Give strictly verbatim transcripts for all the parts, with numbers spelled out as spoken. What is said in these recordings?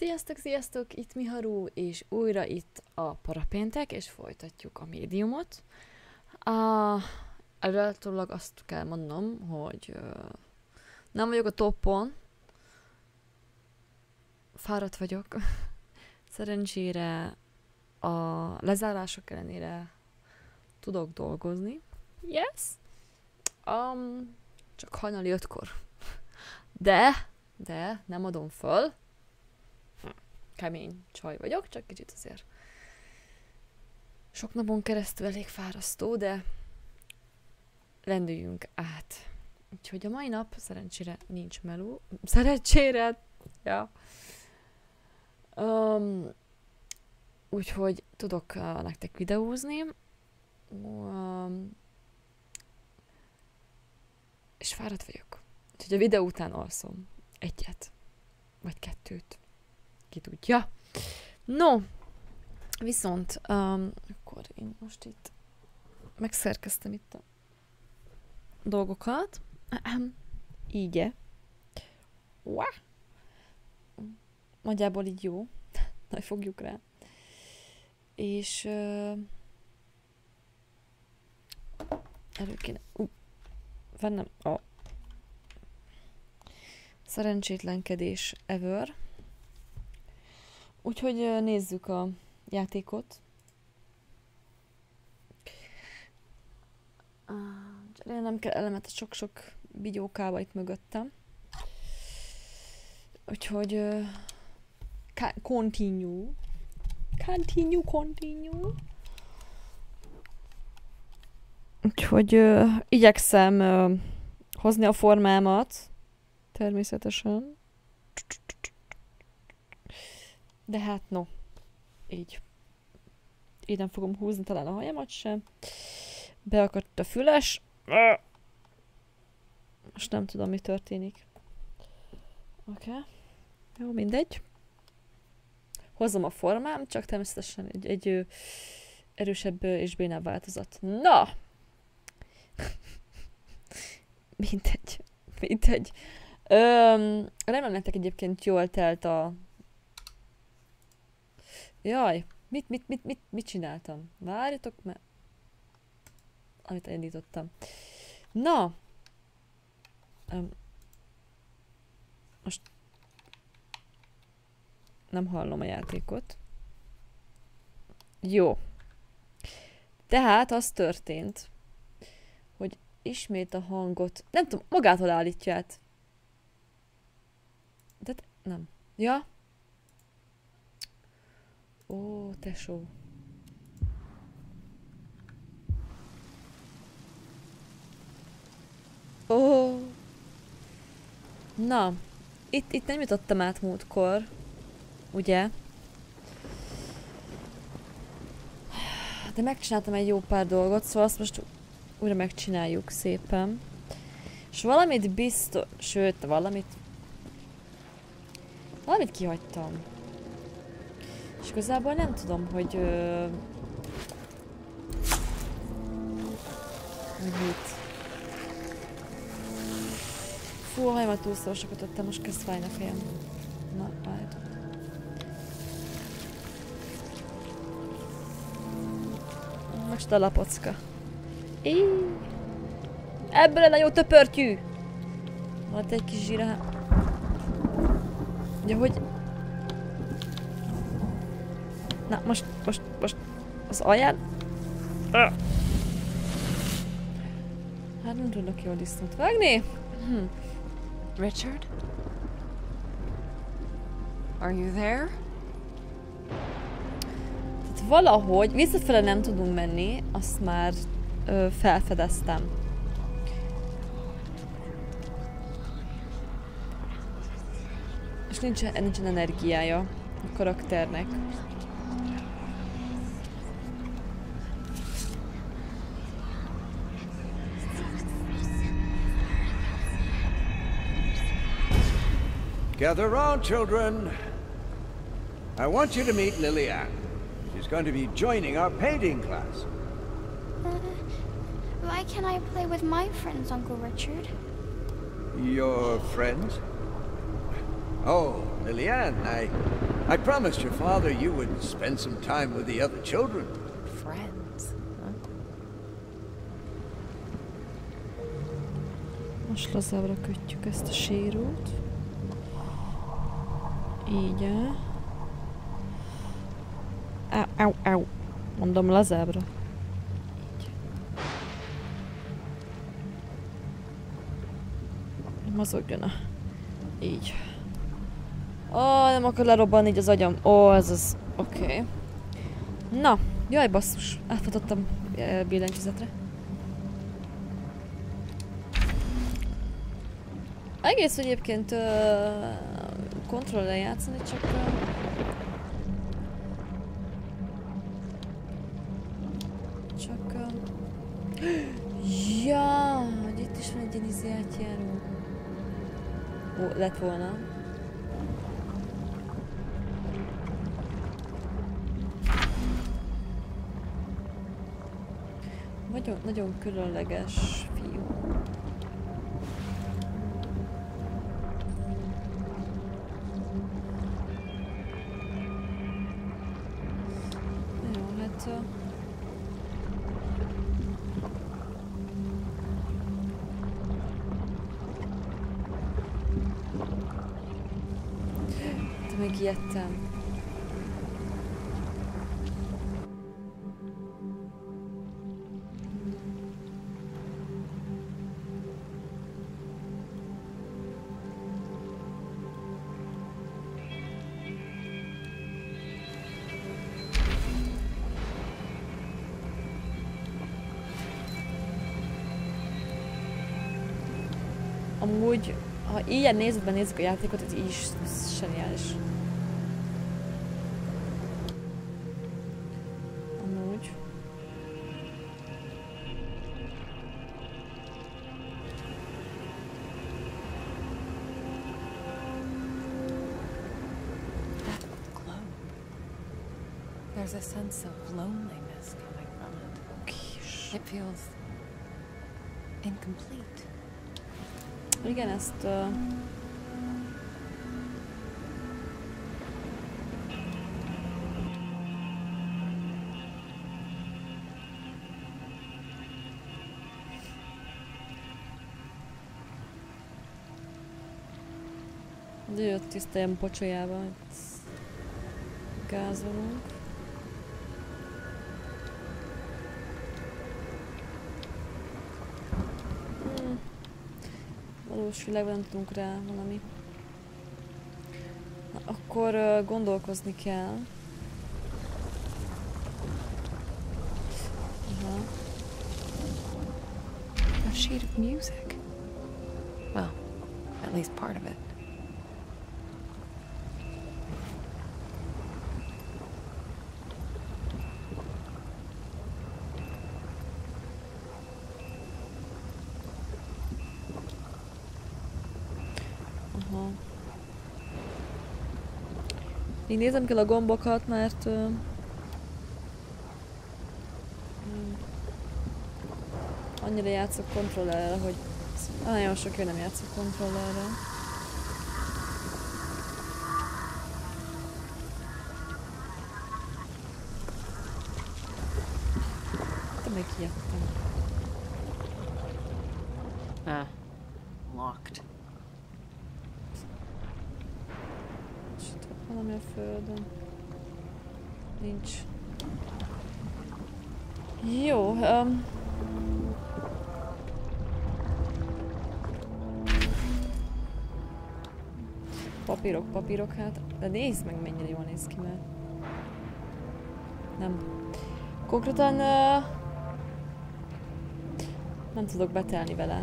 Sziasztok, sziasztok! Itt Miharu, és újra itt a Parapéntek, és folytatjuk a médiumot. Uh, Előttólag azt kell mondnom, hogy uh, nem vagyok a toppon. Fáradt vagyok. Szerencsére a lezárások ellenére tudok dolgozni. Yes! Um, csak hajnali ötkor. De, de nem adom föl. Kemény csaj vagyok, csak kicsit azért sok napon keresztül elég fárasztó, de lendüljünk át. Úgyhogy a mai nap szerencsére nincs meló. Szerencsére! Ja. Um, úgyhogy tudok uh, nektek videózni. Um, és fáradt vagyok. Úgyhogy a videó után alszom. Egyet. Vagy kettőt. Ki tudja. No, viszont, um, akkor én most itt megszerkeztem itt a dolgokat. Így-e. Nagyjából így jó. Majd fogjuk rá. És uh, elő kéne uh, vennem a szerencsétlenkedés ever. Úgyhogy nézzük a játékot. Én nem kell elemet a sok-sok bigyókába itt mögöttem. Úgyhogy uh, continue. Continue, continue. Úgyhogy uh, igyekszem uh, hozni a formámat. Természetesen. De hát no, így. Így nem fogom húzni talán a hajamat sem. Beakadt a füles. Most nem tudom, mi történik. Oké. Okay. Jó, mindegy. Hozom a formám, csak természetesen egy, egy erősebb és bénább változat. Na! mindegy. Mindegy. Öm, remélem nektek egyébként jól telt a... Jaj, mit, mit, mit, mit, mit csináltam? Várjatok, mert... Amit elindítottam. Na! Um, most... Nem hallom a játékot. Jó. Tehát az történt, hogy ismét a hangot... Nem tudom, magától állítja át. De... nem. Ja? Ó, tesó. Ó. Na, itt, itt nem jutottam át múltkor, ugye? De megcsináltam egy jó pár dolgot, szóval azt most újra megcsináljuk szépen. És valamit biztos... Sőt, valamit... Valamit kihagytam. És igazából nem tudom, hogy... Ö... hogy mit. Fú, a hajamat túlszorosakat adtam, most kezd fájni a fejem. Na, várjátok. Most a lapocka. Íj! Ebből lenne jó töpörtyű! Volt egy kis zsírá... Ja, hogy... Na, most, most, most az alján. Hát nem tudok jól disznót vágni. Hm. Richard? Are you there? Tehát valahogy visszafele nem tudunk menni, azt már ö, felfedeztem. És nincsen, nincsen energiája a karakternek. Gather round, children. I want you to meet Lillian. She's going to be joining our painting class. Uh, why can't I play with my friends, Uncle Richard? Your friends? Oh, Lillian, I I promised your father you would spend some time with the other children. Friends, huh? Most lazábbra kötjük ezt a sérót. Így el. Au, au, au. Mondom lazábbra. Így. Mozogjon-e. Így. Ó, oh, nem akar lerobbanni így az agyam. Ó, oh, ez az. Oké. Okay. Na, jaj basszus. Átfutottam billentyűzetre. Egész egyébként uh, kontrollra játszani, csak... Uh... Csak... Uh... Ja, hogy itt is van egy ilyen izi átjáró. Ó, lett volna. Nagyon, nagyon különleges fiú. Jó, hát... De még ijedtem. Amúgy, ha ilyen nézetben nézzük a játékot, ez így is zseniális. Amúgy. There's a sense of loneliness coming from it. It feels incomplete. Igen, ezt... Uh... De jött tiszta ilyen pocsolyába, itt gázolunk. Valós világban nem tudunk rá valami. Na, akkor uh, gondolkozni kell. Uh-huh. A sheet of music. Well, at least part of it. Így nézem kell a gombokat, mert... Uh, annyira játszok kontrollerre, hogy... Nagyon sok én nem játszok kontrollerre. Te meg kijöttem. Ah. Locked. Valami a földön. Nincs. Jó, um... papírok, papírok, hát. De nézd meg, mennyire jól néz ki, mert... Nem. Konkrétan... Uh... Nem tudok betelni vele.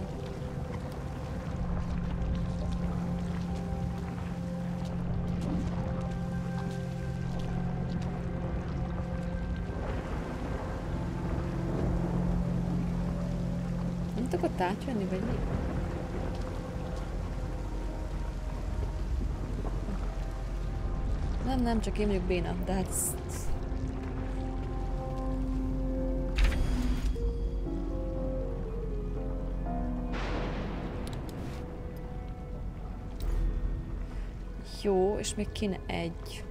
Átjönni, vagy mi? Nem, nem, csak én vagyok béna, de hát... Jó, és még kéne egy.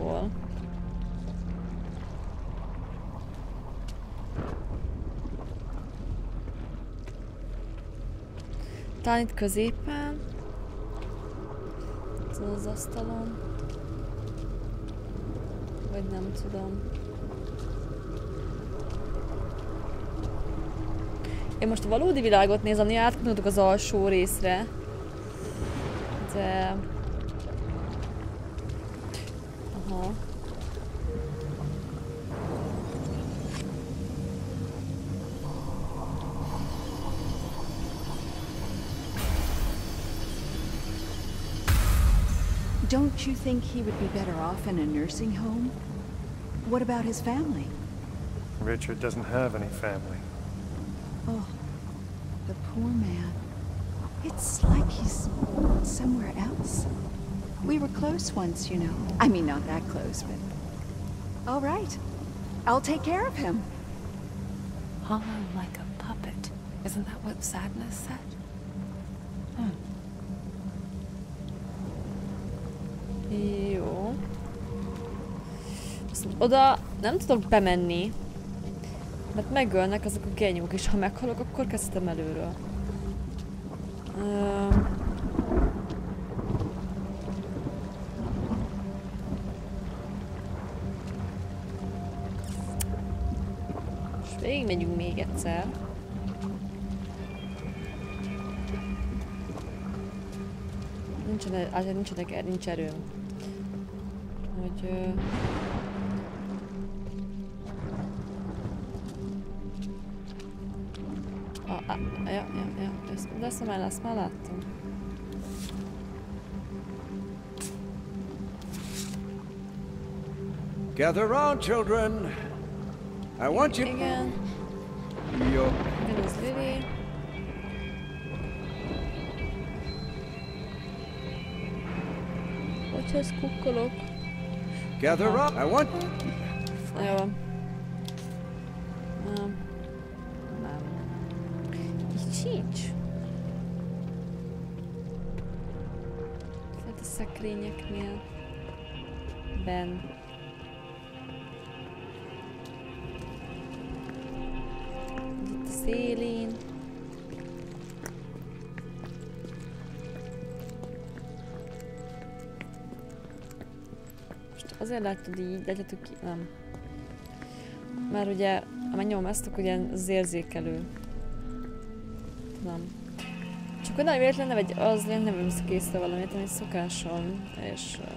távol. Talán itt középen. Itt az asztalon. Vagy nem tudom. Én most a valódi világot nézem, mi átkanultuk az alsó részre. De... Aha. Don't you think he would be better off in a nursing home? What about his family? Richard doesn't have any family. Oh, the poor man. It's like he's somewhere else. We were close once, you know. I mean, not that close, but... All right. I'll take care of him. Hung like a puppet. Isn't that what Sadness said? Hmm. Jó. Azt mondom, oda nem tudok bemenni, mert megölnek azok a genyók, és ha meghalok, akkor kezdtem előről. Ö... És végigmegyünk még egyszer. Nincsen, azért nincsenek, nincs erőm. Hogy... Uh... Ah, ah, ja, ja, ja, ezt, de ezt már, ezt már láttam. Gather round, children! I want you... Igen. Jó. Minus Lili. Hogyha ezt kukkolok. Gather up! I want. Jó. Nem. Nem. Így sincs. Lehet a szekrényeknél. Ben. Itt a szélén. Azért látod így, látjátok ki, nem. Mert ugye, ha nyomom ezt, akkor ilyen az érzékelő. Nem. Csak hogy nagy véletlen ne vegy, az lenne, nem vömsz készre valamit, ami szokásom, és... Uh...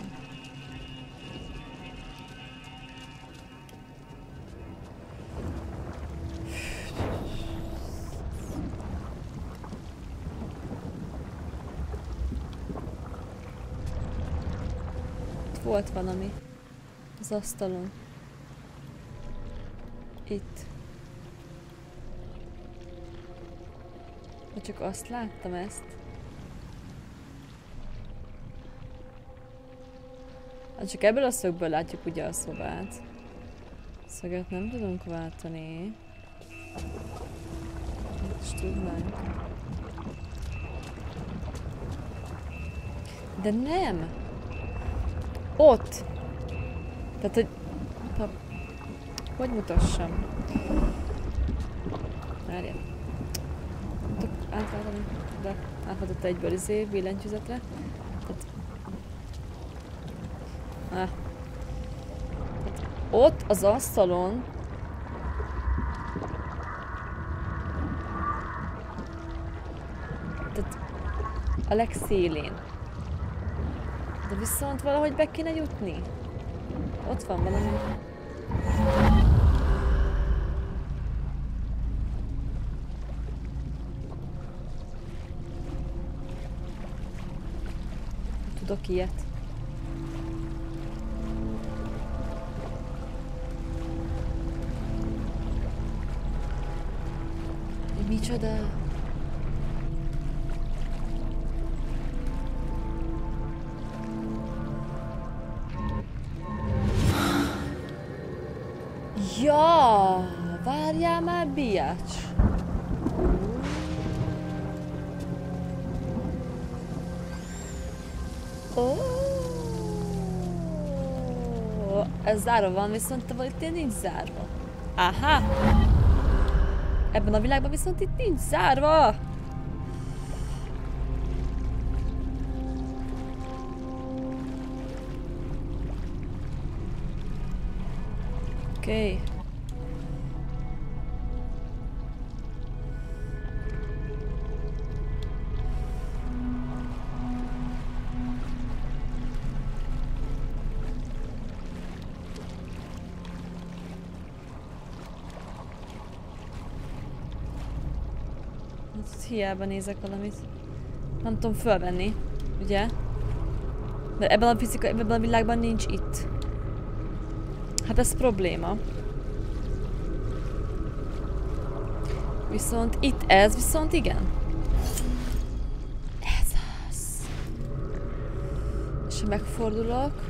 Volt valami. Az asztalon. Itt. Ha csak azt láttam ezt. Hát csak ebből a szögből látjuk ugye a szobát. Szöget nem tudunk váltani. Itt is tudnánk. De nem! Ott! Tehát, hogy... Ha, hogy mutassam? Várjál. Nem tudok átváltani, de átváltott egyből izé, billentyűzetre. Tehát... Ah. Tehát ott az asztalon... Tehát... A legszélén. De viszont valahogy be kéne jutni. Ott van valami. Tudok ilyet. Micsoda? Ja, várjál már, biács! Ó, oh. Záróban viszont itt nincs zárva. Aha! Ebben a világban viszont itt nincs zárva! Oké. Okay. Hiába nézek valamit. Nem tudom fölvenni, ugye? Mert ebben a fizika, ebben a világban nincs itt. Hát ez probléma. Viszont itt ez, viszont igen. Ez az. És ha megfordulok,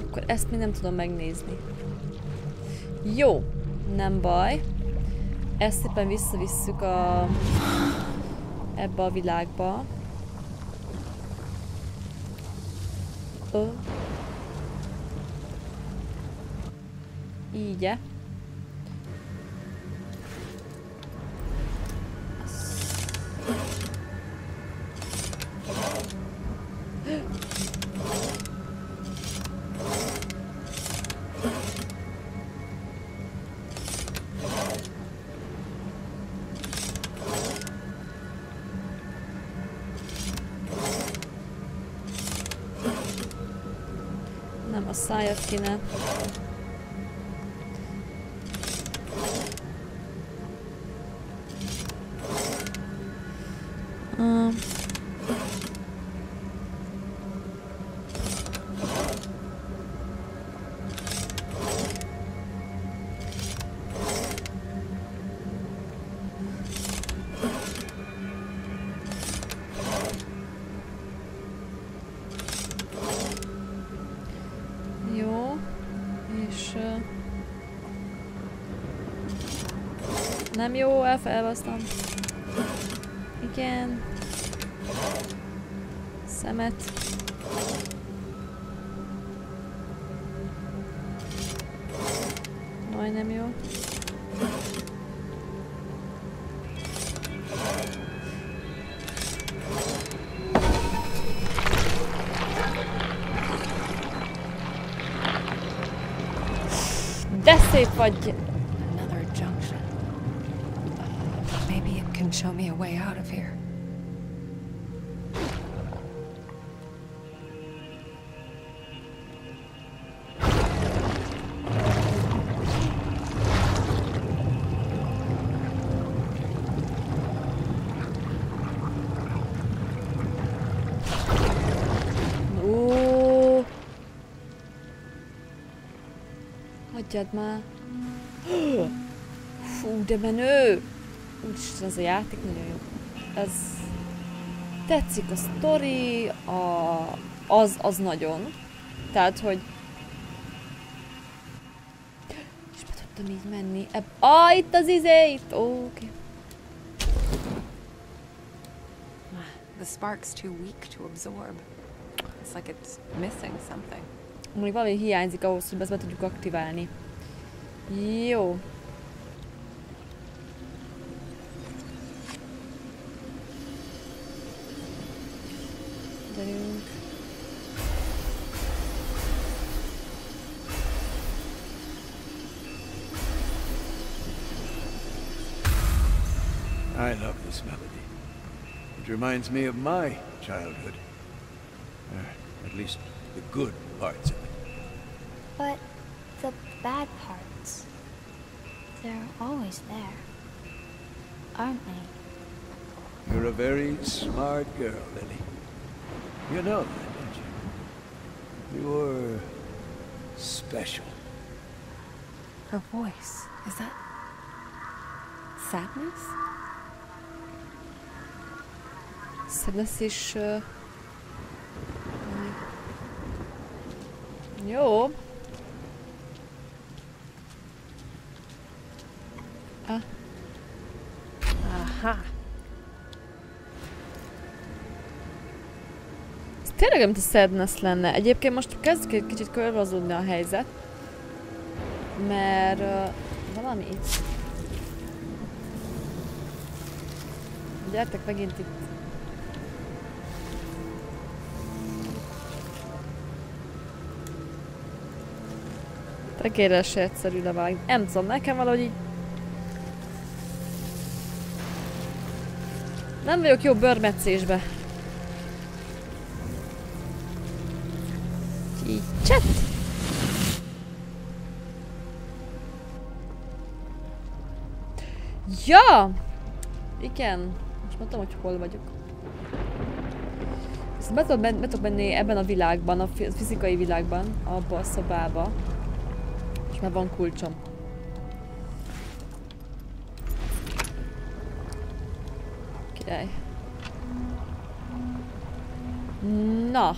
akkor ezt még nem tudom megnézni. Jó, nem baj. Ezt éppen visszavisszük a... ebbe a világba. Ö. Így -e. Szájat kéne. Uh. Nem jó, elfelbasztam. Igen. Szemet. Majdnem jó. De szép vagy! Show me a way out of here. Ooh. Hagyjad már. Fú, de menő! Úgyis ez a játék nagyon jó. Ez tetszik a sztori, a, az, az nagyon. Tehát, hogy... És be tudtam így menni. Ebb... Ah, itt az izé, itt! Oh, oké. Okay. The spark's too weak to absorb. It's like it's missing something. Mondjuk valami hiányzik ahhoz, hogy ezt be tudjuk aktiválni. Jó. I love this melody. It reminds me of my childhood. Or at least the good parts of it. But the bad parts, they're always there, aren't they? You're a very smart girl, Lily. You know that, don't you? You're special. Her voice, is that sadness? Sadness is... Uh... Jó. Ah. Aha. Tényleg, mint a sadness lenne. Egyébként most kezdjük egy kicsit körvazudni a helyzet. Mert uh, valami itt. Gyertek megint itt. Tekére se egyszerű levágni. Nem tudom, nekem valahogy így... Nem vagyok jó bőrmetszésbe. Így csett! Ja! Igen. Most mondtam, hogy hol vagyok. Ezt be tudok ben, menni ebben a világban, a fizikai világban, abba a szobába. És már van kulcsom. Király. Na.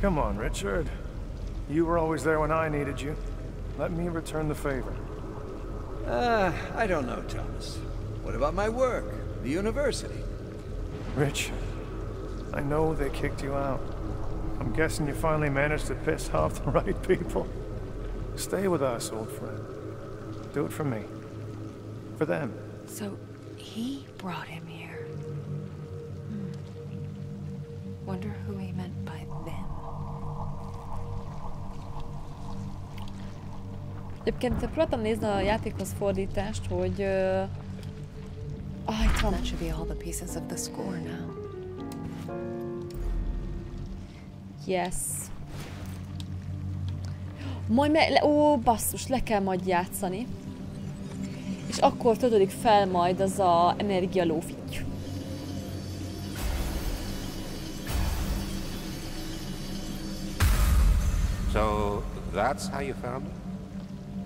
Come on, Richard. You were always there when I needed you. Let me return the favor. Uh, I don't know, Thomas. What about my work? The university? Richard, I know they kicked you out. I'm guessing you finally managed to piss off the right people. Stay with us, old friend. Do it for me. For them. So, he brought him here. Hmm. Wonder who he meant by them. Egyébként próbáltam nézni a játékhoz fordítást, hogy... Uh... Oh, itt van. That should be all the pieces of the score now. Yes. Majd me... Ó, basszus, le kell majd játszani. És akkor tudódik fel majd az a energialófitty. So, that's how you found him?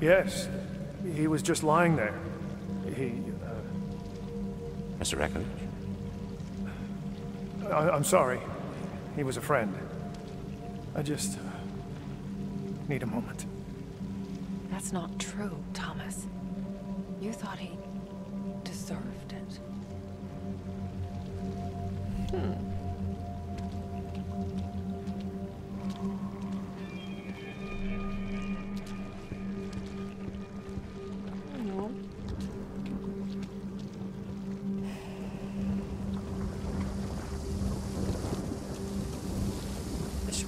Yes, he was just lying there. He, uh... Mister Eckledge? I, I'm sorry. He was a friend. I just uh, need a moment. That's not true, Thomas. You thought he deserved it. Hmm.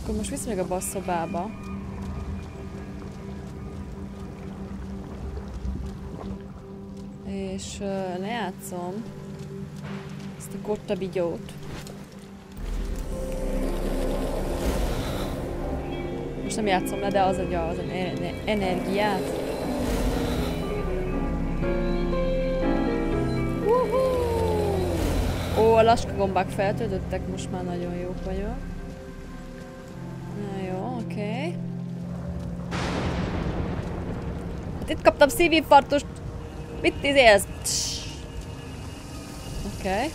Akkor most visz meg a basszobába. És uh, lejátszom ezt a kottabigyót. Most nem játszom le, de az adja az energiát. Ó, a laska gombák feltöltöttek, most már nagyon jók vagyok. Itt kaptam szívinfarktust. Mit izélsz? Oké. Okay.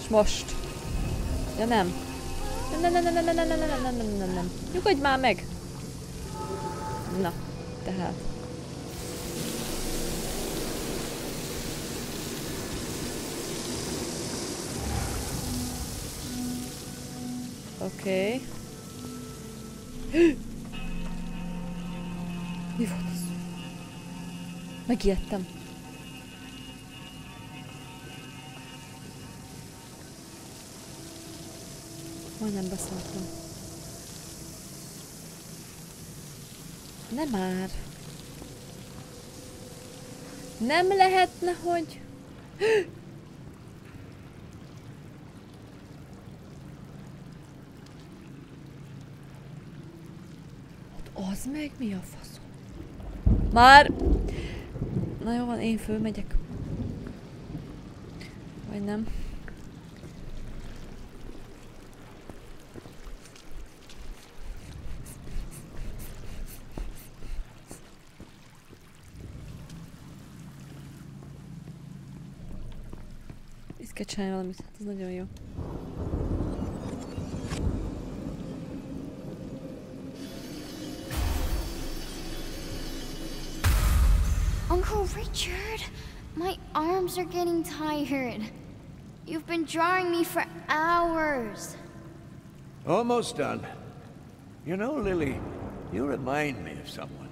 És most. Ja nem. Nem, nem, nem, nem, nem, nem, nem, nem, nem, nem, nem. Nyugodj már meg. Na, tehát. Oké. Okay. Mi volt? Megijedtem. Majdnem beszéltem. Nem már. Nem lehetne, hogy... Hát az meg mi a faszom? Már... Na jó van, én fölmegyek. Vagy nem. Itt kell csinálni valamit, hát ez nagyon jó. Uncle Richard, my arms are getting tired. You've been drawing me for hours. Almost done. You know, Lily, you remind me of someone.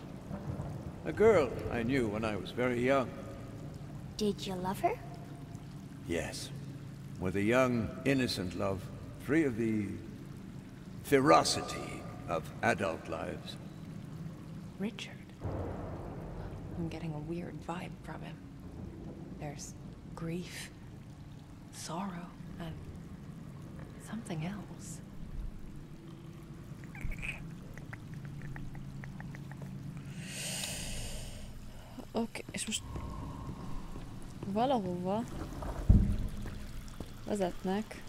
A girl I knew when I was very young. Did you love her? Yes. With a young, innocent love, free of the ferocity of adult lives. Richard? I'm getting a weird vibe from him. There's grief, sorrow, and something else. Oké, és most valahova vezetnek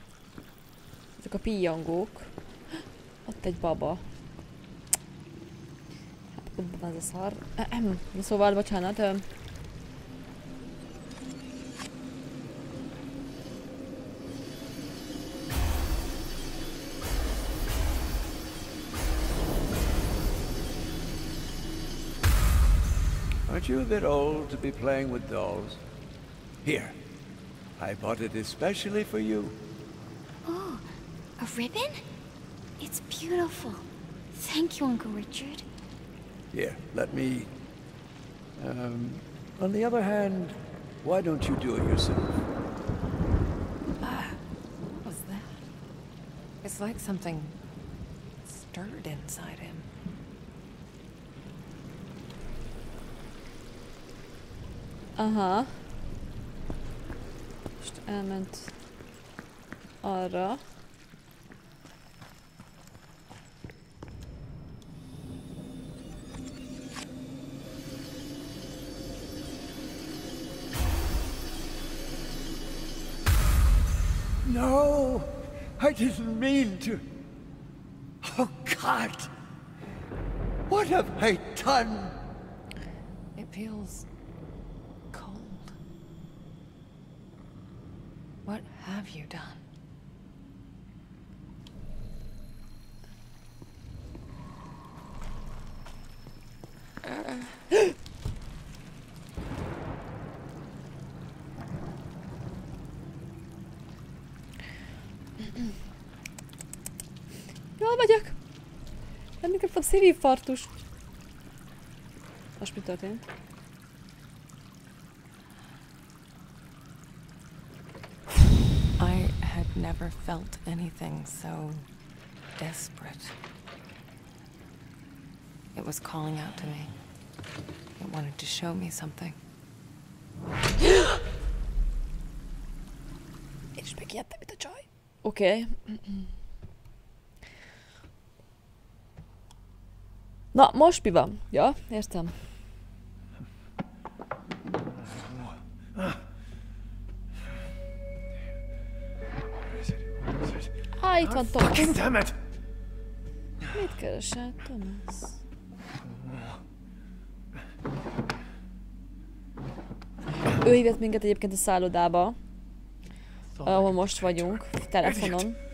ezek a píjangók. Ott egy baba. Ez a szar. Szóval, bocsánat. Aren't you a bit old to be playing with dolls? Here. I bought it especially for you. Oh, a ribbon? It's beautiful. Thank you, Uncle Richard. Here, let me... Um, on the other hand, why don't you do it yourself? Ah, what was that? It's like something stirred inside him. Aha. Most elment arra. No, I didn't mean to. Oh God, what have I done? It feels cold. What have you done? Szívinfarktus. Most mi történt? I had never felt anything so desperate. It was calling out to me. It wanted to show me something. És megijedtem itt a csaj. Oké. Na, most mi van? Ja, értem. Á, itt van Thomas. Mit keresel, Thomas? Ő hívott minket egyébként a szállodába, ahol most vagyunk, telefonon.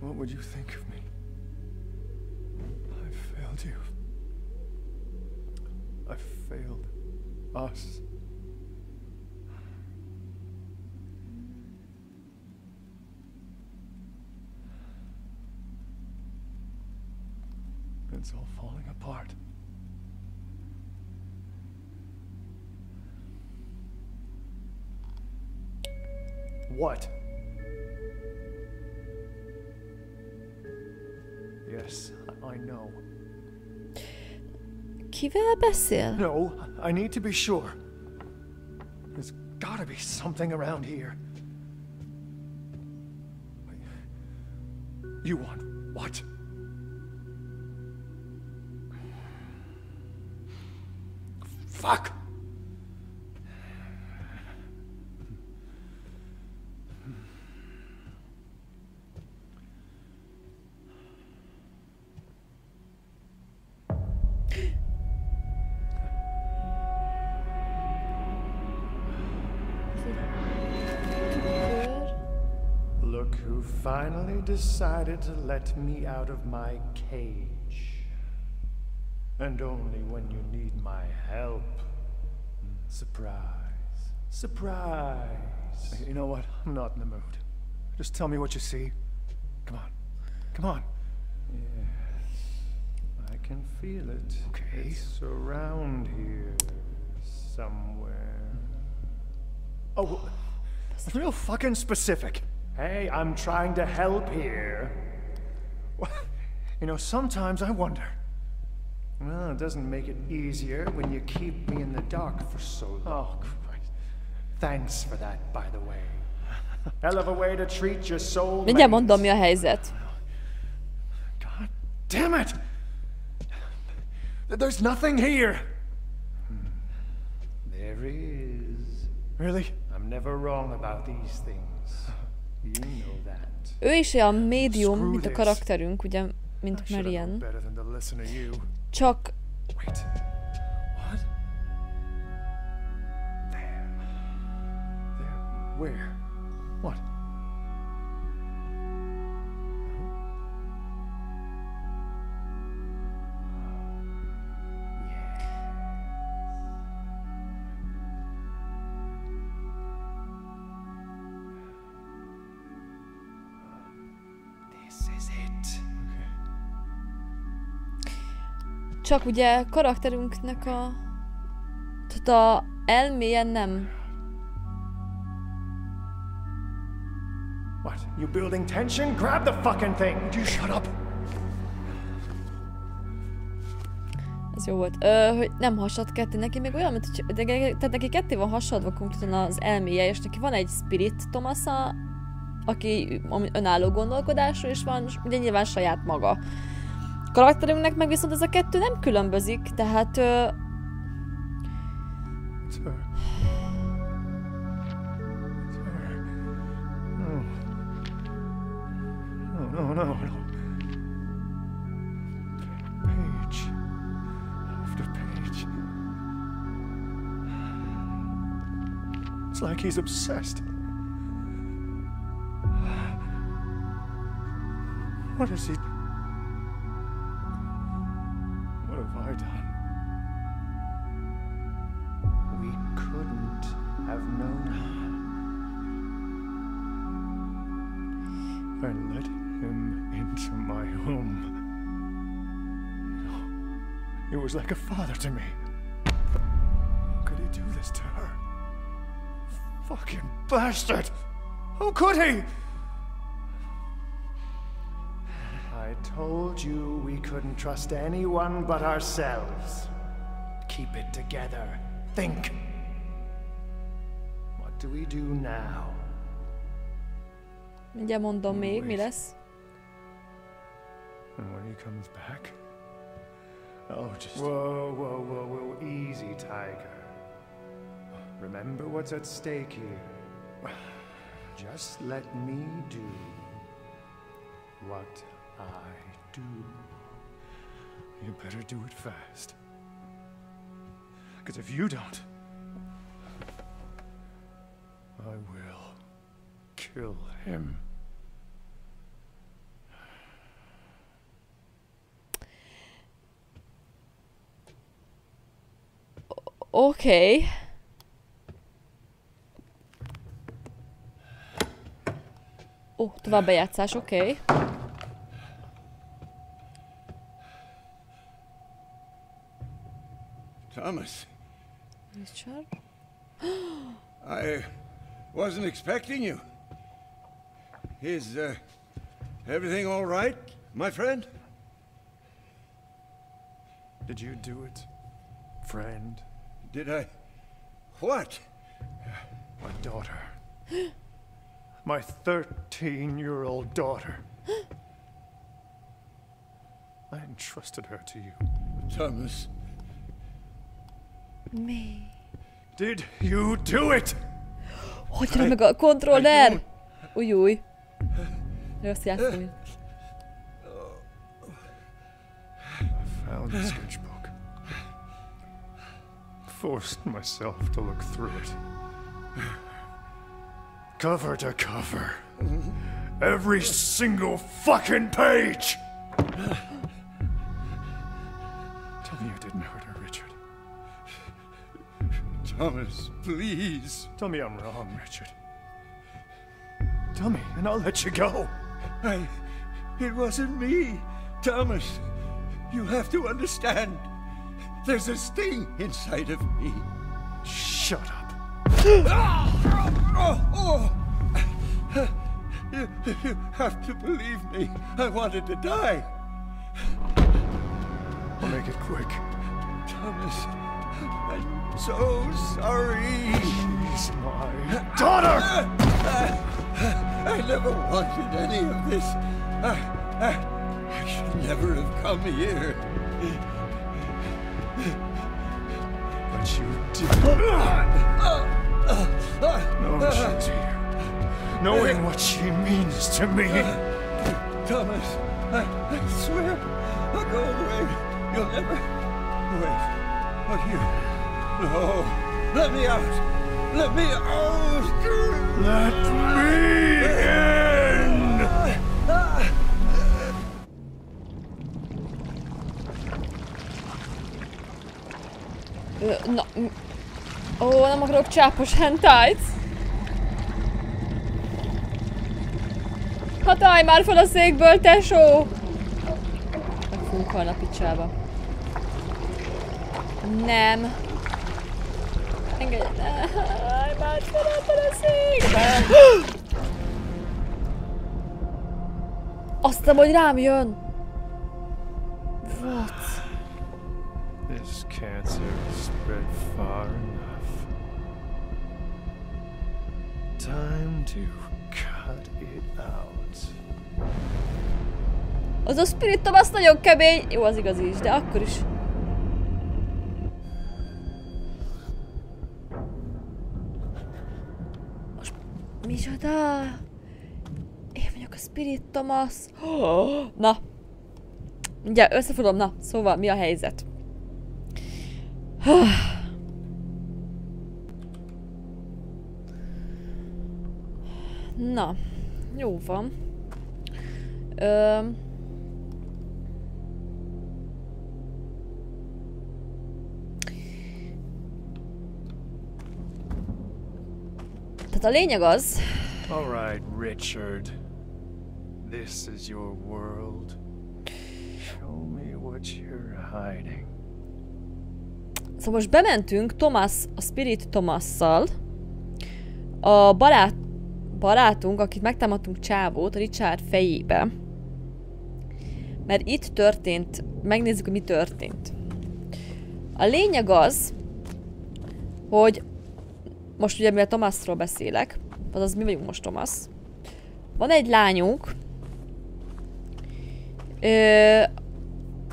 What would you think of me? I failed you. I failed us. It's all falling apart. What? Yes, I know. Kivel beszél? No, I need to be sure. There's gotta be something around here. You want what? Fuck! Finally decided to let me out of my cage. And only when you need my help. Surprise. Surprise. You know what? I'm not in the mood. Just tell me what you see. Come on. Come on. Yes. I can feel it. Okay. It's around here. Somewhere. Oh. That's real fucking specific. Hey, I'm trying to help here. You know, sometimes I wonder. Well, it doesn't make it easier when you keep me in the dark for so long. Oh, Christ. Thanks for that, by the way. Hell of a way to treat your soul. Mindjárt mondom, mi a helyzet. God damn it! There's nothing here. There is. Really? I'm never wrong about these things. You know that. Ő is olyan médium, mint a karakterünk, ugye, mint Marian. Csak... Wait. What? There. There. Where? What? Csak ugye karakterünknek a, tehát a elméje nem. What? You building tension? Grab the fucking thing. You shut up. Ez jó volt. Ö, hogy nem hasad ketté. Neki még olyan, mint hogy, de, tehát neki ketté van hasadva konkrétan az elméje, és neki van egy spirit Thomas-a, aki önálló gondolkodású, és van ugye nyilván saját maga. Karakterünknek meg viszont ez a kettő nem különbözik, tehát... Ö... It's her. It's her. No. No, no, no, no. Page. After page. It's like he's obsessed. What is he... was like a father to me. How could he do this to her? Fucking bastard! How could he? I told you we couldn't trust anyone but ourselves. Keep it together. Think. What do we do now? Mindjárt mondom még, mi lesz. And when he comes back. Oh, just... Whoa, whoa, whoa, whoa, easy, Tiger. Remember what's at stake here. Just let me do what I do. You better do it fast. Because if you don't, I will kill him. Oké. Okay. Ó, oh, tovább bejátszás, oké. Okay. Thomas. Richard? I wasn't expecting you. Is uh, everything all right, my friend? Did you do it, friend? Did I? What? My daughter. My thirteen-year-old daughter. I entrusted her to you. Thomas. Me. Did you do it? Hogy tudom meg a kontroller? Uj, uj. Rossz játszani. I found the sketchbook. Forced myself to look through it. Cover to cover. Every single fucking page! Tell me Thomas, please. Tell me I'm wrong, Richard. Tell me, and I'll let you go. I... It wasn't me. Thomas, you have to understand. There's a sting inside of me. Shut up. you, you have to believe me. I wanted to die. I'll make it quick. Thomas, I'm so sorry. She's my daughter! I never wanted any of this. I, I, I should never have come here. But you did. No, she's here. Knowing what she means to me. Thomas, I, I swear I'll go away. You'll never... Wait. What you... No. Let me out. Let me out. Let me in. Na... Ó, nem akarok csápos hentájt. Hát állj már fel a székből, tesó! Meg fogunk halni a picsába. Nem. Engedj el. Állj már fel a székben! Azt hiszem, hogy rám jön. What? This cancer is spread far enough. Time to cut it out. Az a spiritom az nagyon kemény. Jó, az igazi is, de akkor is. Micsoda? Én vagyok a Spirit Thomas. Na. Ugye, összefogom, na. Szóval, mi a helyzet? Na. Jó van. Ö... A lényeg az. All right, Richard. This is your world. Show me what you're hiding. Szóval most bementünk Thomas, a Spirit Thomasszal. A barát, barátunk, akit megtámadtunk csávót, a Richard fejébe. Mert itt történt, megnézzük, mi történt. A lényeg az, hogy most ugye, mivel Thomasról beszélek, azaz mi vagyunk most Thomas. Van egy lányunk, ö,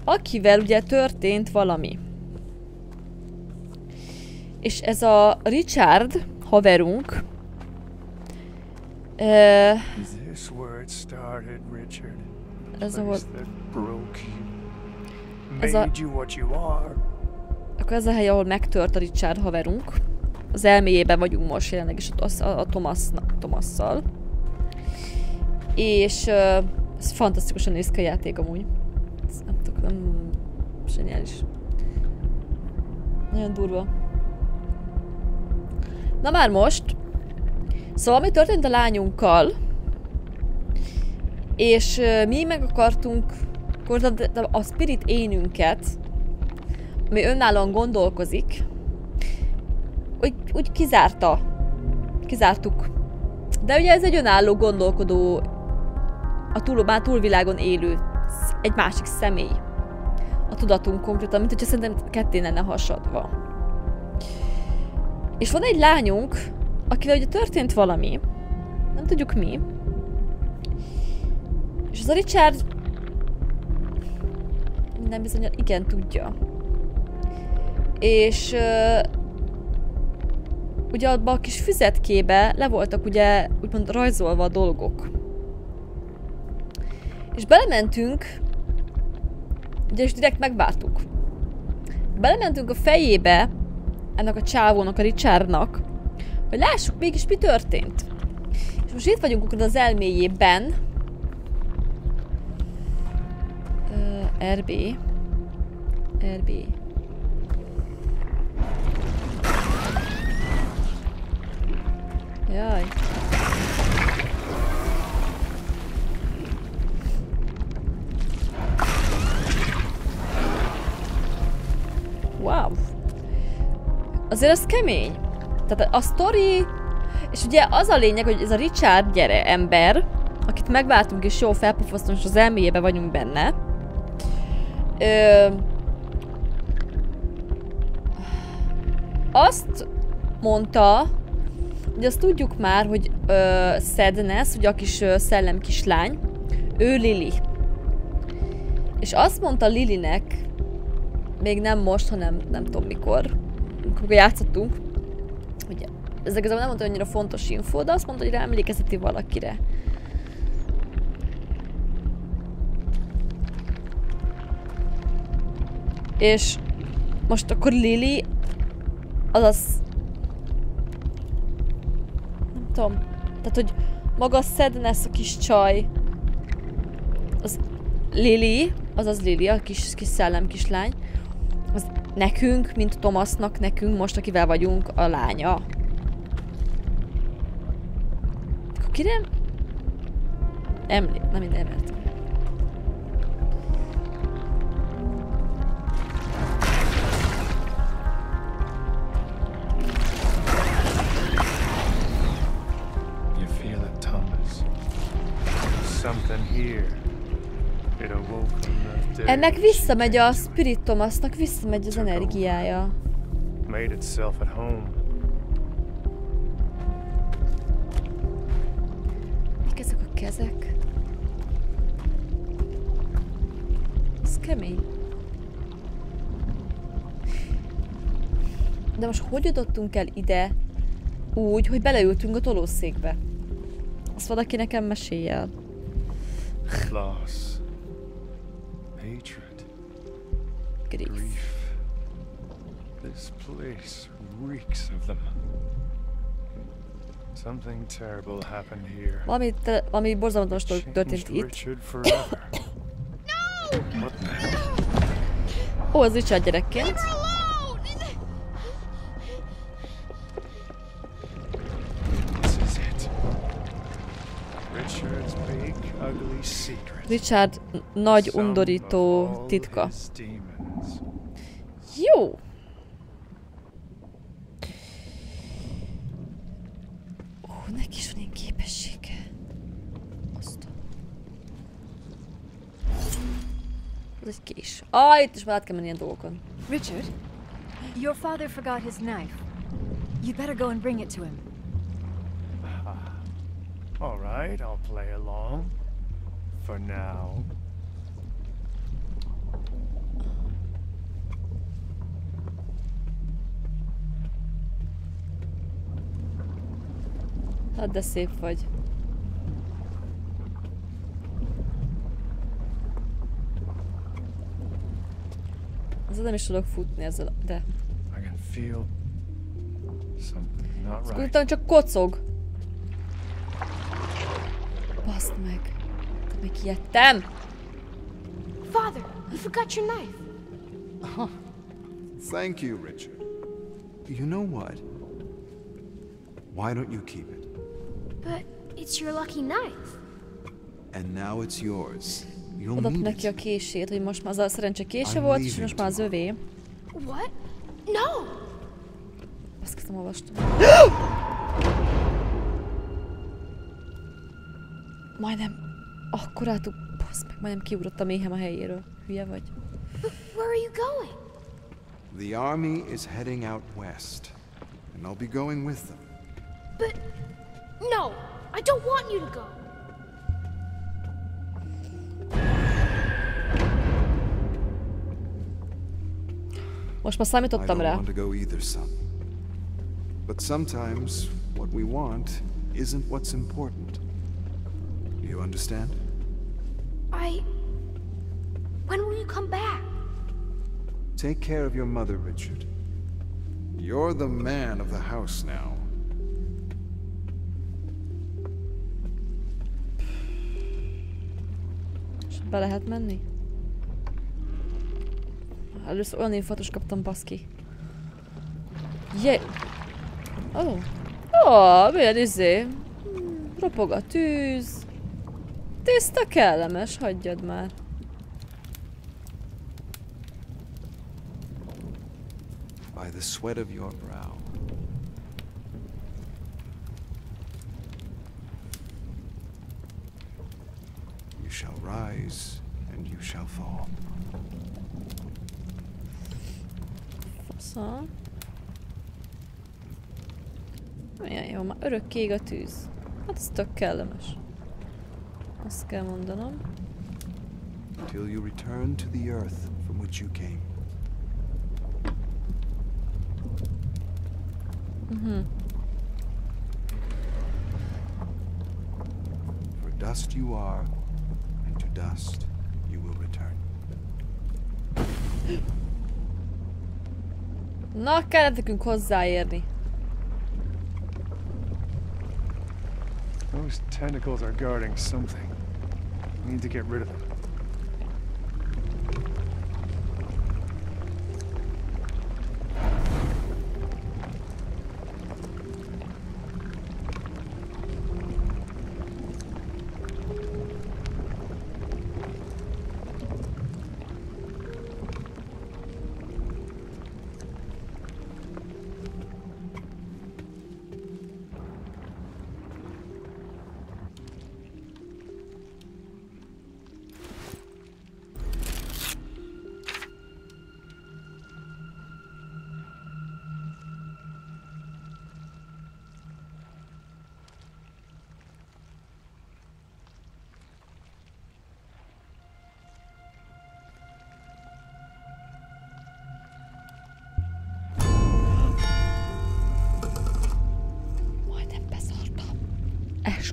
akivel ugye történt valami. És ez a Richard haverunk. Ö, ez a... Ez a... Akkor ez a hely, ahol megtört a Richard haverunk. Az elméjében vagyunk most jelenleg is a, a, a Thomasszal. És uh, ez fantasztikusan néz ki a játék amúgy. Ez nem tudok, nem... Zseniális. Nagyon durva. Na már most. Szóval mi történt a lányunkkal. És uh, mi meg akartunk... A spirit énünket, ami önállóan gondolkozik, Úgy, úgy kizárta. Kizártuk. De ugye ez egy önálló gondolkodó, a túl, már túlvilágon élő, egy másik személy. A tudatunk konkrétan, mint hogyha szerintem ketté lenne hasadva. És van egy lányunk, akivel ugye történt valami. Nem tudjuk mi. És az a Richard... Minden bizony, igen, tudja. És... Ugye abban a kis füzetkébe le voltak ugye úgymond rajzolva a dolgok. És belementünk, ugye és direkt megvártuk. Belementünk a fejébe ennek a csávónak, a Richardnak, hogy lássuk mégis mi történt. És most itt vagyunk az elméjében. Ö, er bé. er bé. Jaj. Wow. Azért ez kemény. Tehát a sztori... És ugye az a lényeg, hogy ez a Richard gyere ember, akit megváltunk és jól felpofoztunk, és az elméjébe vagyunk benne. Ö... Azt mondta, hogy azt tudjuk már, hogy ö, Sadness, ugye a kis ö, szellem kislány, ő Lily. És azt mondta Lilynek, még nem most, hanem nem tudom mikor, amikor játszottunk, ugye, ez igazából nem mondta annyira fontos infó, de azt mondta, hogy rá emlékezteti valakire. És most akkor Lily, azaz... nem tudom. Tehát, hogy maga Sadness a kis csaj, az Lily, azaz Lily, a kis, kis szellem kislány, az nekünk, mint Thomasnak, nekünk most, akivel vagyunk, a lánya. Akkor kire? Emlé... nem minden emelt. Ennek visszamegy a Spirit Thomasnak, visszamegy az energiája. Mik ezek a kezek? Ez kemény. De most hogy jutottunk el ide? Úgy, hogy beleültünk a tolószékbe. Azt valaki nekem mesélje el. Loss, hatred, grief. This place reeks of them. Something terrible happened here. Valami, valami borzalmas történt itt. Ó, ez Richard gyerekként. Richard nagy undorító titka. Jó! Ó, neki is van ilyen képessége. Azt. Ez egy kés. Ah, itt is már át kell menni ilyen dolgokon. Richard, your father forgot his knife. You better go and bring it to him. All right, I'll play along. For now. Hát de szép vagy. Ezzel nem is tudok futni ezzel, de. Utána csak kocog. Baszd meg. Megijedtem! Father, you forgot your knife. Oh, thank you, Richard. You know what? Why don't you keep it? But it's your lucky knife. And now it's yours. You'll need neki a kését, hogy most már az a szerencse kése volt, és most már az övé. What? No! Azt kezdtem olvastam. Majdnem. Akkorátú... Basz meg, majdnem kiugrott a méhem a helyéről. Hülye vagy. But where are you going? The army is heading out west, and I'll be going with them. But no, I don't want you to go. Most már számítottam rá. I don't want to go either, son. But sometimes what we want isn't what's important. You understand? I... When will you come back? Take care of your mother, Richard. You're the man of the house now. Be lehet menni? Először olyan infót is kaptam, baszki. Jé... Ó. Ó. Ó, milyen izé. Ropog a tűz. Tiszta, kellemes, hagyjad már. By the sweat of your brow. You shall rise and you shall fall. Faszal. Milyen jó, már örökké ég a tűz. Hát ez tök kellemes. Azt kell mondanom. Till you return to the earth from which you came. Mm-hmm. For dust you are, and to dust you will return. Na, kellett nekünk hozzáérni. Those tentacles are guarding something. We need to get rid of them.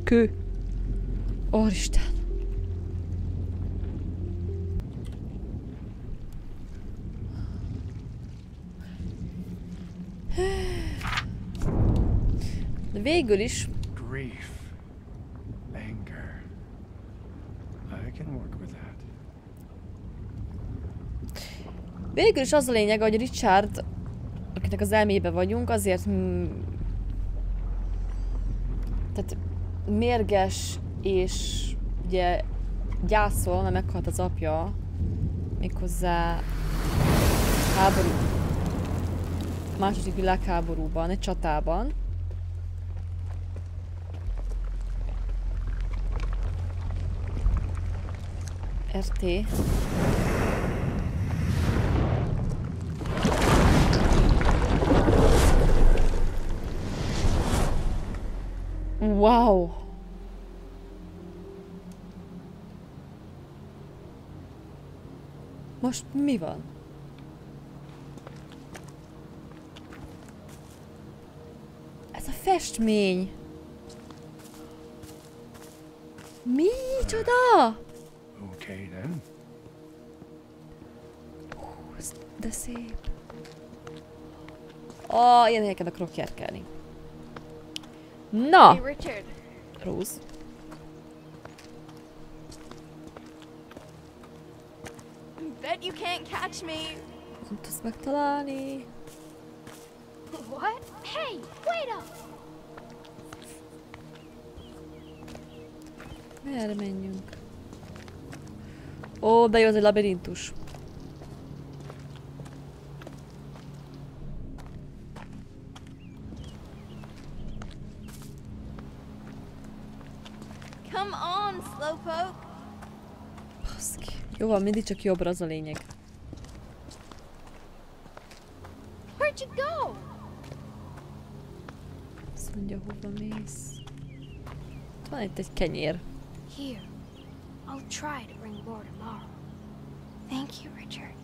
Kő. Oristen. De végül is. Grief. Anger. I can work with that. Végül is az a lényeg, hogy Richard, akinek az elmébe vagyunk, azért... Tehát... mérges és ugye gyászol, mert meghalt az apja, méghozzá háború, második világháborúban, egy csatában. er té. Wow! Most mi van? Ez a festmény! Mi csoda? Oké, nem? De szép! Ó, oh, ilyen helyeken akarok járkálni. Na! Hey Richard. Rose. Bet you can't catch me. Nem tudsz megtalálni. What? Hey, wait up. Merre menjünk? Ó, de jó, az egy labirintus. Jó van, mindig csak jobbra, az a lényeg. Where'd you go? Azt mondja, hova mész. Itt van itt egy kenyér. Here. I'll try to bring more tomorrow. Thank you, Richard.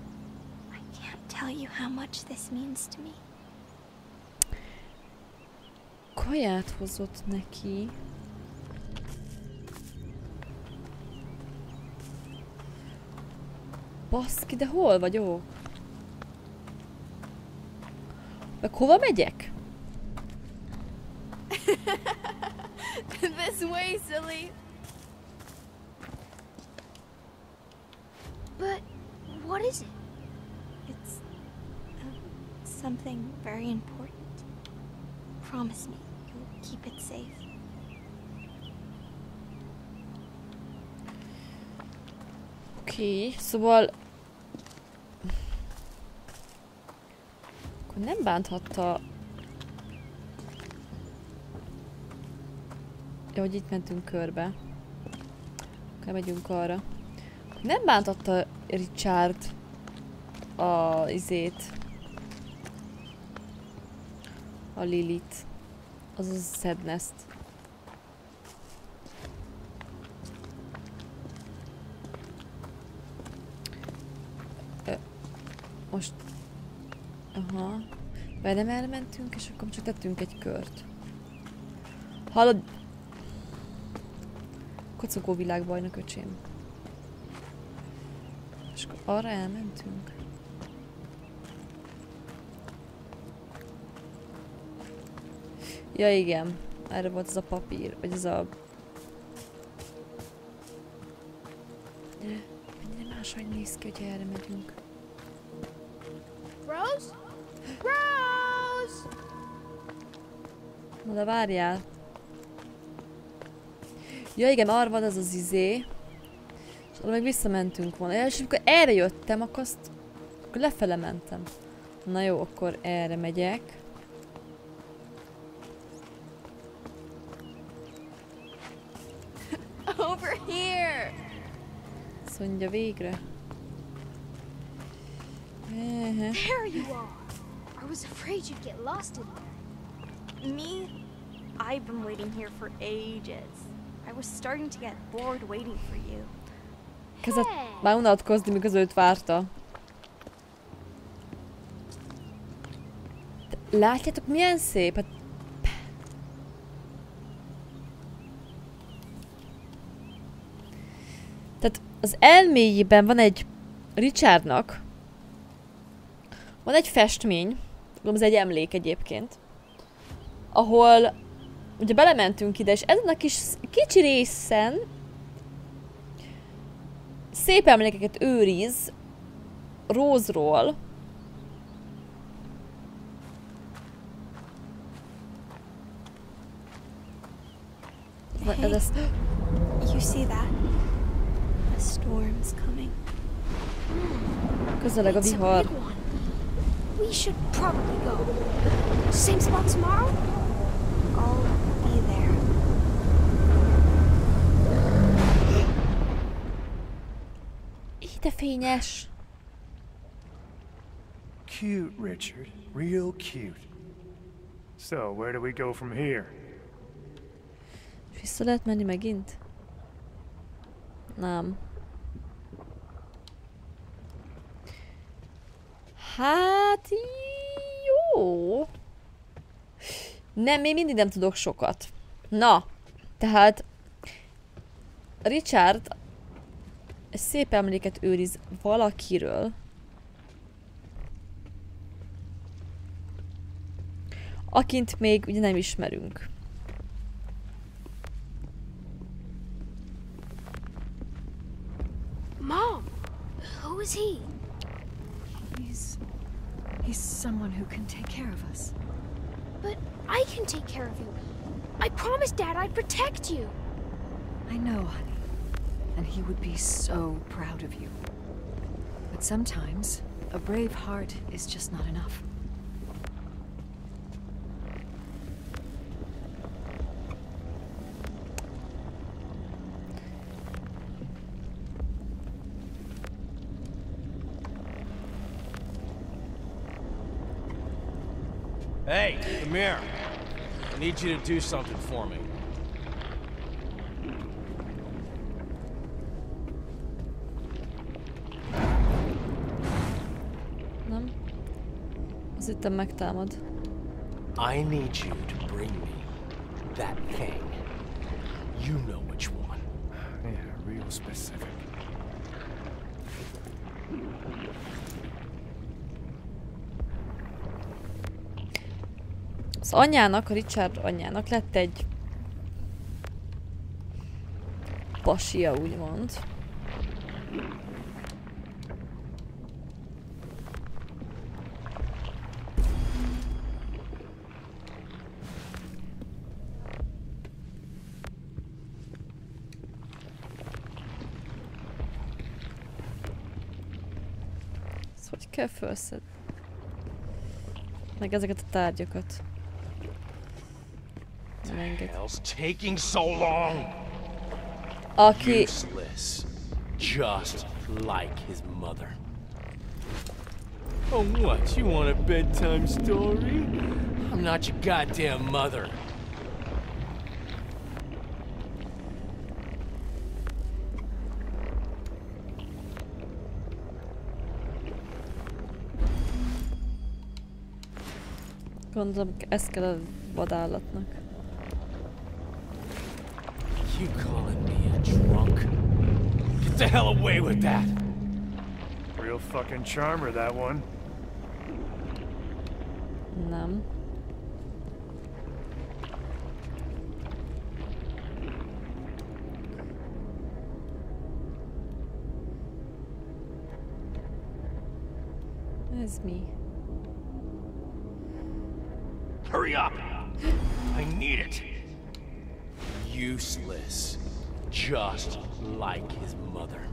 I can't tell you how much this means to me. Kaját hozott neki. Baszki, de hol vagyok? Meg hova megyek? This way, silly. But what is it? It's uh, something very important. Promise me keep it safe. Oké, szóval... Akkor nem bánthatta... Ja, hogy itt mentünk körbe. Akkor megyünk arra. Nem bánthatta Richard a izét. A Lilit. Azaz a Sadness-t. Most... Aha. Velem elmentünk, és akkor csak tettünk egy kört. Hallod... Kocogó világbajnok, öcsém. És akkor arra elmentünk. Ja, igen. Erre volt ez a papír, vagy ez a... Mennyire, mennyire máshogy néz ki, hogyha erre megyünk. Rose? Rose! Na de várjál. Ja igen, arra van az az izé. És arra meg visszamentünk volna. És amikor erre jöttem, akkor azt... Akkor lefele mentem. Na jó, akkor erre megyek. Over here! Azt mondja végre. There you are! I was afraid you'd get lost in there. Me? I've been waiting here for ages. I was starting to get bored waiting for you. Kezdett már unatkozni, miközben őt várta. Látjátok, milyen szép? Hát... Tehát az elméjében van egy Richardnak. Van egy festmény. Tudom, ez egy emlék egyébként. Ahol... Ugye belementünk ide, és ezen a kis kicsi részen szép emlékeket őriz Rose-ról. Hey, ez you see that? A storm is coming. Közeleg a vihar. We should probably go. Same spot tomorrow? All de fényes. Cute, Richard. Real cute. So, where do we go from here? Vissza lehet menni megint? Nem. Hát... Jó. Nem, még mindig nem tudok sokat. Na, tehát... Richard... Egy szép emléket őriz valakiről, akint még ugye nem ismerünk. Mom, who is he? He's he's someone who can take care of us. But I can take care of you. I promised Dad I'd protect you. I know, honey. And he would be so proud of you. But sometimes, a brave heart is just not enough. Hey, come here. I need you to do something for me. I need you to bring me that thing. You know which one. Yeah, real specific. Az anyának, a Richard anyának lett egy pasia, úgymond. Ezt hogy kell felszedni? Meg ezeket a tárgyakat. Aki... Just like his mother. Oh what? You want a bedtime story? I'm not your goddamn mother. Gondolom, ez kell a vadállatnak. You calling me a drunk? Get the hell away with that! Real fucking charmer that one. Nem. Ez mi? Hurry up! I need it! Useless. Just like his mother.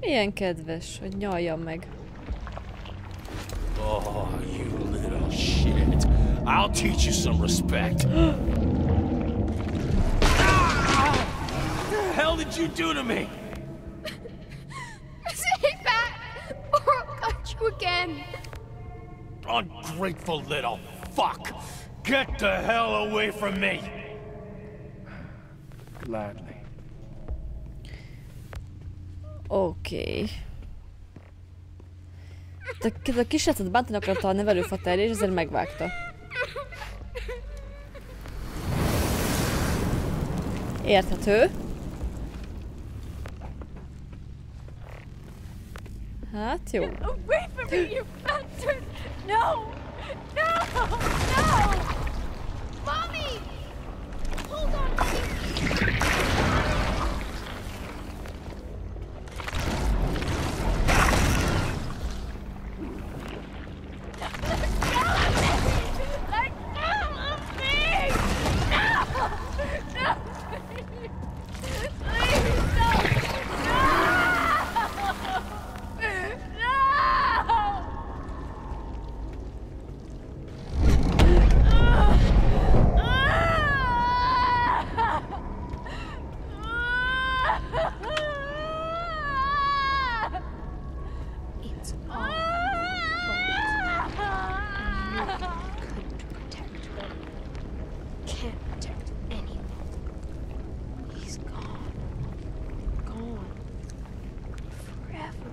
Milyen kedves, hogy nyalja meg. Oh, you little shit. I'll teach you some respect. What the hell did you do to me? Stay back, or I'll cut you again. Ungrateful little fuck! Get the hell away from me! Gladly. Oké. Okay. A kisrácot bántani akarta a nevelőfa terjé, és ezért megvágta. Érthető. Hát jó. No! No! No! Mommy! Hold on! Let go of me! No! No! Please don't! No! No! It's all your fault. You couldn't protect them. Can't protect anything. He's gone. Gone. Forever.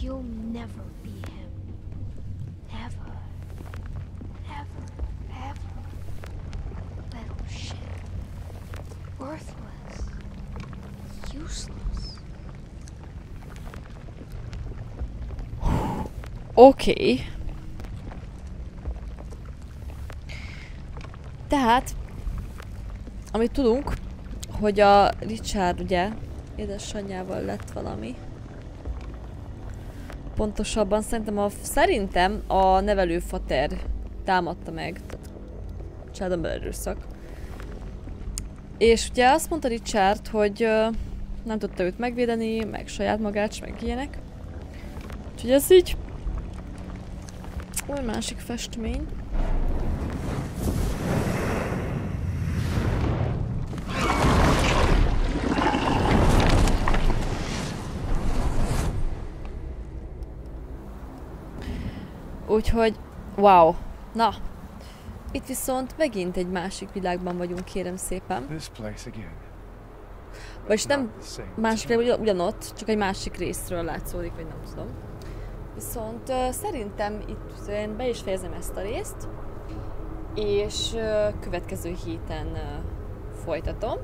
You'll never be him. Never. Never. Ever. Little shit. Worthless. Useless. Oké. Tehát, amit tudunk, hogy a Richard ugye édesanyjával lett valami. Pontosabban szerintem a, szerintem a nevelőfater támadta meg. Tehát családon belül erőszak. És ugye azt mondta Richard, hogy ö, nem tudta őt megvédeni, meg saját magát, meg ilyenek. Úgyhogy ez így. Új másik festmény. Úgyhogy, wow. Na, itt viszont megint egy másik világban vagyunk, kérem szépen. Vagyis nem másik, ugyan, ugyanott, csak egy másik részről látszódik, vagy nem tudom. Viszont uh, szerintem itt én be is fejezem ezt a részt, és uh, következő héten uh, folytatom.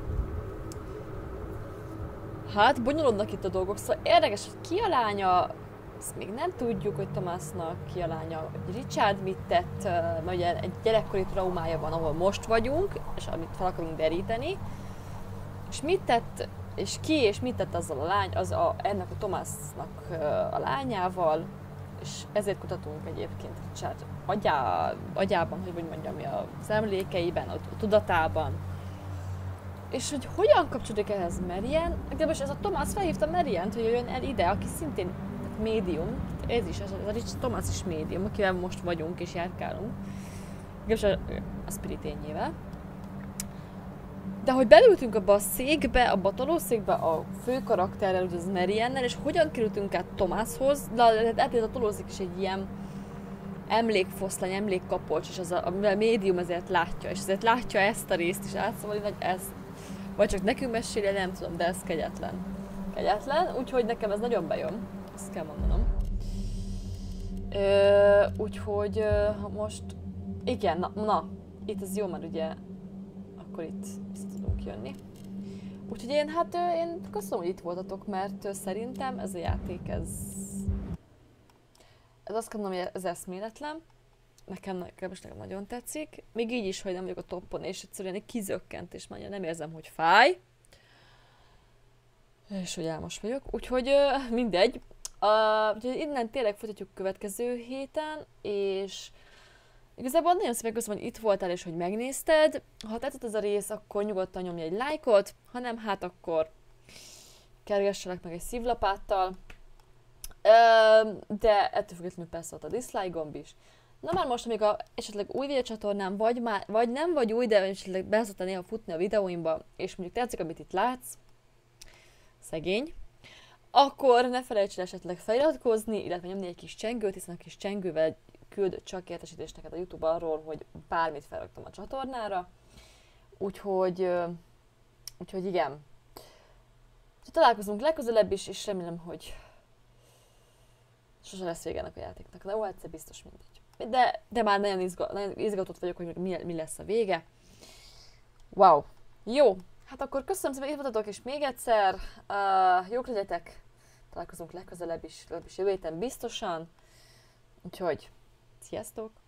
Hát, bonyolodnak itt a dolgok, szóval érdekes, hogy ki a lánya, ezt még nem tudjuk, hogy Tomásnak ki a lánya, hogy Richard mit tett, uh, mert ugye egy gyerekkori traumája van, ahol most vagyunk, és amit fel akarunk deríteni, és mit tett, és ki és mit tett azzal a lány, az a, ennek a Tomásnak a lányával, és ezért kutatunk egyébként Richard agyá, agyában, hogy úgy mondjam, az emlékeiben, a tudatában, És hogy hogyan kapcsolódik ehhez Marian? De most ez a Tomás felhívta Mariant, hogy jöjjön el ide, aki szintén médium. Ez is, ez a, ez a Tomás is médium, akivel most vagyunk és járkálunk. És a, a spiritényével. De hogy belültünk abba a székbe, abba a tolószékbe a fő karakterrel, ugye az Mariannel, és hogyan kerültünk át Tomáshoz, de hát a tolószék is egy ilyen emlékfoszlány, emlékkapolcs, és az a, a médium ezért látja, és ezért látja ezt a részt is átszabadít, vagy ez, vagy csak nekünk mesélje, nem tudom, de ez kegyetlen. Kegyetlen, úgyhogy nekem ez nagyon bejön, ezt kell mondanom. Ö, úgyhogy ö, most, igen, na, na, itt ez jó, mert ugye akkor itt vissza tudunk jönni. Úgyhogy én hát én köszönöm, hogy itt voltatok, mert szerintem ez a játék, ez... Ez azt gondolom, hogy ez eszméletlen. Nekem, nekem is nekem nagyon tetszik. Még így is, hogy nem vagyok a toppon, és egyszerűen egy kizökkent, és már nem érzem, hogy fáj. És hogy álmos vagyok. Úgyhogy mindegy. Uh, úgyhogy innen tényleg folytatjuk következő héten, és... Igazából nagyon szépen köszönöm, hogy itt voltál és hogy megnézted. Ha tetszett ez a rész, akkor nyugodtan nyomj egy lájkot, ha nem, hát akkor kergesselek meg egy szívlapáttal. De ettől függetlenül persze ott a dislike gomb is. Na már most, amíg a esetleg új videócsatornám vagy, már, vagy nem vagy új, de esetleg be szoktál néha futni a videóimba, és mondjuk tetszik, amit itt látsz, szegény, akkor ne felejts el esetleg feliratkozni, illetve nyomni egy kis csengőt, hiszen a kis csengővel küld csak értesítést neked a YouTube arról, hogy bármit felraktam a csatornára. Úgyhogy, úgyhogy igen. Találkozunk legközelebb is, és remélem, hogy sose lesz vége ennek a játéknak. De ó, egyszer biztos mindegy. De, de már nagyon, izgat, nagyon izgatott vagyok, hogy mi, mi lesz a vége. Wow. Jó. Hát akkor köszönöm szépen, itt voltatok, és még egyszer. Uh, jók legyetek. Találkozunk legközelebb is, legközelebb is jövő héten biztosan. Úgyhogy sziasztok!